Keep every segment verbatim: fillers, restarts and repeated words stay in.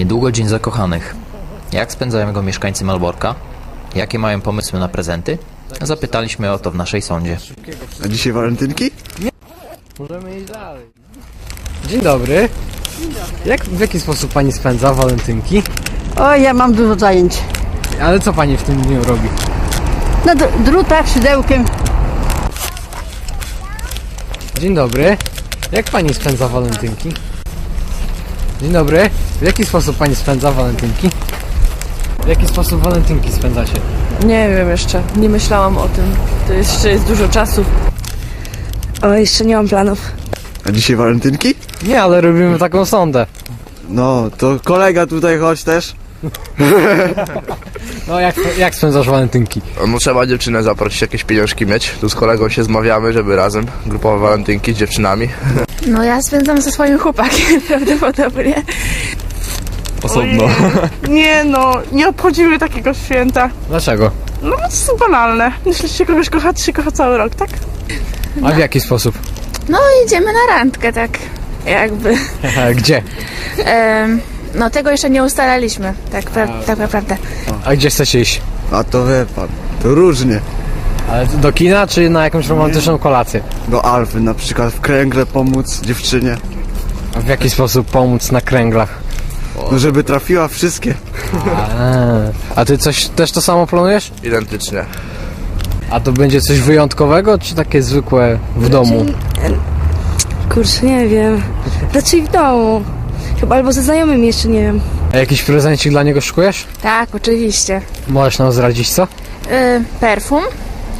Niedługo Dzień Zakochanych. Jak spędzają go mieszkańcy Malborka? Jakie mają pomysły na prezenty? Zapytaliśmy o to w naszej sondzie. A dzisiaj walentynki? Nie. Możemy iść dalej. Dzień dobry. Dzień dobry. Jak, w jaki sposób pani spędza walentynki? O, ja mam dużo zajęć. Ale co pani w tym dniu robi? Na drutach, szydełkiem. Dzień dobry. Jak pani spędza walentynki? Dzień dobry. W jaki sposób pani spędza walentynki? W jaki sposób walentynki spędza się? Nie wiem jeszcze. Nie myślałam o tym. To jeszcze jest dużo czasu. O, jeszcze nie mam planów. A dzisiaj walentynki? Nie, ale robimy taką sondę. No, to kolega tutaj chodź też. No, jak, jak spędzasz walentynki? No, trzeba dziewczynę zaprosić, jakieś pieniążki mieć. Tu z kolegą się zmawiamy, żeby razem grupowe walentynki z dziewczynami. No, ja spędzam ze swoim chłopakiem prawdopodobnie. Osobno. Ojej. Nie no, nie obchodzimy takiego święta. Dlaczego? No, to jest banalne. Jeśli się kogoś kocha, to się kocha cały rok, tak? A no. W jaki sposób? No, idziemy na randkę, tak jakby. Gdzie? Ehm... No, tego jeszcze nie ustalaliśmy, tak, a, tak naprawdę. A gdzie chcecie iść? A to wie pan, to różnie. Ale do kina, czy na jakąś romantyczną kolację? Do Alfy, na przykład w kręgle pomóc dziewczynie. A w jaki sposób pomóc na kręglach? No, żeby trafiła wszystkie. A, a ty coś też to samo planujesz? Identycznie. A to będzie coś wyjątkowego, czy takie zwykłe w domu? Raczej, kurczę, nie wiem. Raczej w domu. Chyba albo ze znajomymi, jeszcze nie wiem. A jakiś prezencik dla niego szykujesz? Tak, oczywiście. Możesz nam zdradzić co? Yy, perfum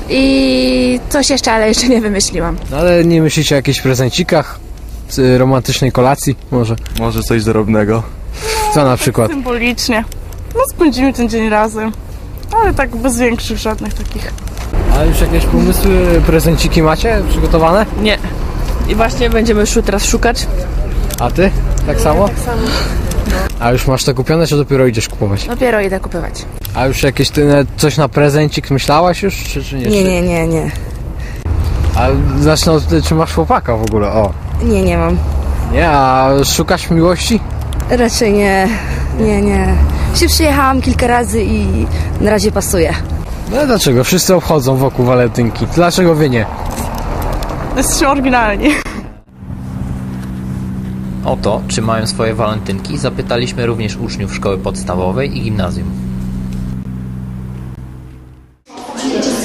i coś jeszcze, ale jeszcze nie wymyśliłam. No, ale nie myślicie o jakichś prezencikach? Yy, romantycznej kolacji może? Może coś drobnego. No, co na przykład? Symbolicznie. No, spędzimy ten dzień razem. Ale tak bez większych żadnych takich. A już jakieś pomysły, prezenciki macie przygotowane? Nie. I właśnie będziemy już teraz szukać. A ty? Tak samo? Tak samo. A już masz to kupione, czy dopiero idziesz kupować? Dopiero idę kupować. A już jakieś ty coś na prezencik myślałaś już, czy, czy nie? Nie, nie, nie, nie. A zacznę od, czy masz chłopaka w ogóle? O. Nie, nie mam. Nie, a szukasz miłości? Raczej nie, nie, nie. Się przyjechałam kilka razy i na razie pasuje. No dlaczego? Wszyscy obchodzą wokół walentynki. Dlaczego wy nie? Jesteście oryginalni. O to, czy mają swoje walentynki, zapytaliśmy również uczniów szkoły podstawowej i gimnazjum.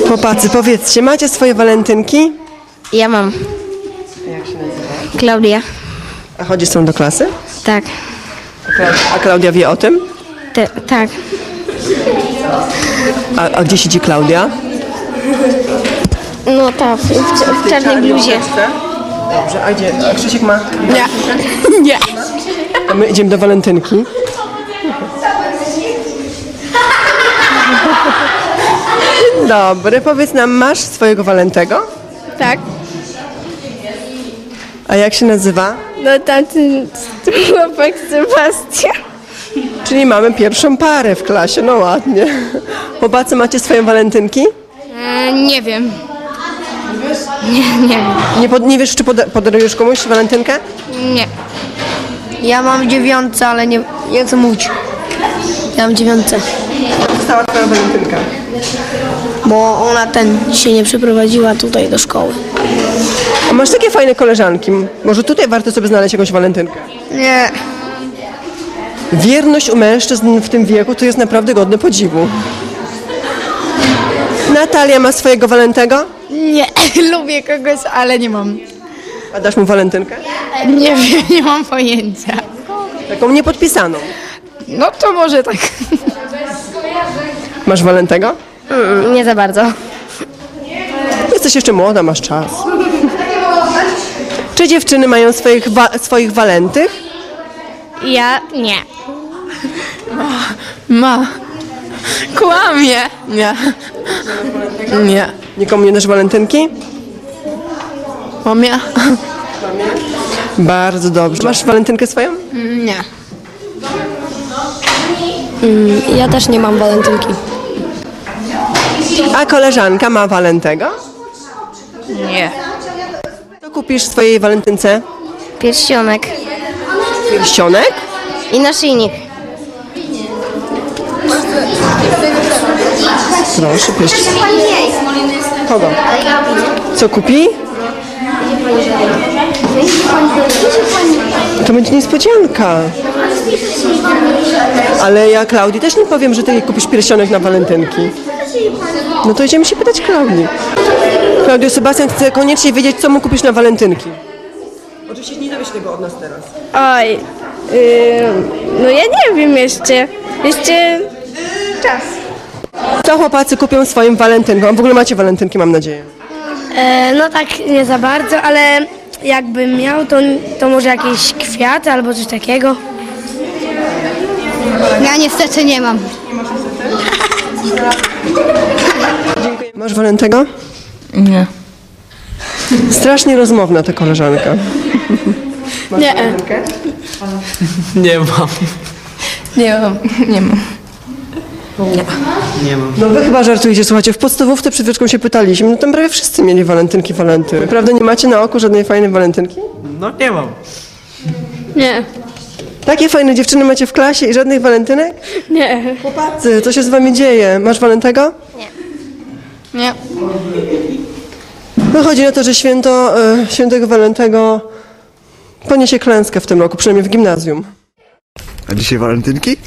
Chłopacy, powiedzcie, macie swoje walentynki? Ja mam. Jak się nazywa? Klaudia. A chodzisz tam do klasy? Tak. A Klaudia wie o tym? Te, tak. A, a gdzie siedzi Klaudia? No tak, w, w, w czarnej bluzie. Dobrze, a gdzie? A Krzysiek ma? Nie. Nie. A my idziemy do walentynki. Dobry, powiedz nam, masz swojego walentego? Tak. A jak się nazywa? No tamten chłopak Sebastian. Czyli mamy pierwszą parę w klasie, no ładnie. Chłopacy, macie swoje walentynki? E, nie wiem. Nie, nie. Nie, pod, nie wiesz, czy poda, podarujesz komuś walentynkę? Nie. Ja mam dziewiątce, ale nie, nie chcę mówić. Ja mam dziewiątce. Została twoja walentynka? Bo ona ten się nie przeprowadziła tutaj do szkoły. A masz takie fajne koleżanki. Może tutaj warto sobie znaleźć jakąś walentynkę? Nie. Wierność u mężczyzn w tym wieku to jest naprawdę godne podziwu. Natalia ma swojego walentego? Nie, lubię kogoś, ale nie mam. A dasz mu walentynkę? Nie wiem, nie mam pojęcia. Taką niepodpisaną? No to może tak. Masz walentego? Mm, nie za bardzo. Jesteś jeszcze młoda, masz czas. Czy dziewczyny mają swoich, wa swoich walentych? Ja nie. Ma. Ma. Kłamie. Nie. Nie. Nikomu nie dasz walentynki? Mamie. Mamie? Bardzo dobrze. Masz walentynkę swoją? Nie. Mm, ja też nie mam walentynki. A koleżanka ma walentego? Nie. Co kupisz swojej walentynce? Pierścionek. Pierścionek? I naszyjnik. No, szybieś. Kogo? Co kupi? To będzie niespodzianka. Ale ja Klaudii też nie powiem, że ty kupisz pierścionek na walentynki. No to idziemy się pytać Klaudii. Klaudio, Sebastian chce koniecznie wiedzieć, co mu kupisz na walentynki. Oczywiście nie dowiesz tego od nas teraz. Oj, yy, no ja nie wiem jeszcze. Jeszcze czas. Co chłopacy kupią swoim walentynkom? W ogóle macie walentynki, mam nadzieję. E, no tak, nie za bardzo, ale jakbym miał, to, to może jakieś kwiaty albo coś takiego. Ja niestety nie mam. Nie masz niestety? Masz walentego? Nie. Strasznie rozmowna ta koleżanka. Masz nie. Walentynkę? Nie mam. Nie mam. Nie mam. Nie. Nie mam. No wy chyba żartujecie, słuchajcie, w podstawówce przed wieczką się pytaliśmy, no tam prawie wszyscy mieli walentynki, walenty. Prawda, nie macie na oku żadnej fajnej walentynki? No nie mam. Nie. Takie fajne dziewczyny macie w klasie i żadnych walentynek? Nie. Chłopacy, co się z wami dzieje? Masz walentego? Nie. Nie. No chodzi o to, że święto y, świętego Walentego poniesie klęskę w tym roku, przynajmniej w gimnazjum. A dzisiaj walentynki?